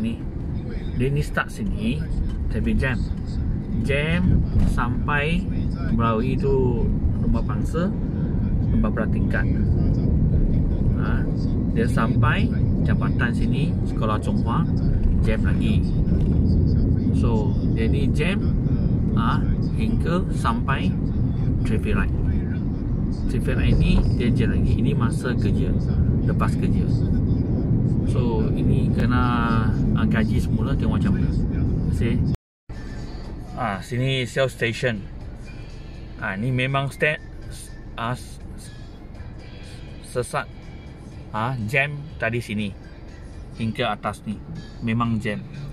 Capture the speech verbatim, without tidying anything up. ni. Dia ni start sini, saya jam. Jam sampai melalui tu rumah pangsa, rumah beratingkat. Ha, dia sampai jambatan sini, sekolah Chonghua, jam lagi. So, dia ni jam ha, hingga sampai traffic light. Traffic light ni dia jam lagi. Ini masa kerja, lepas kerja. So ini kena uh, gaji semula tengok macam mana. See? Ah sini sales station. Ah ni memang stand ah, sesat ah jam tadi sini hingga atas ni. Memang jam.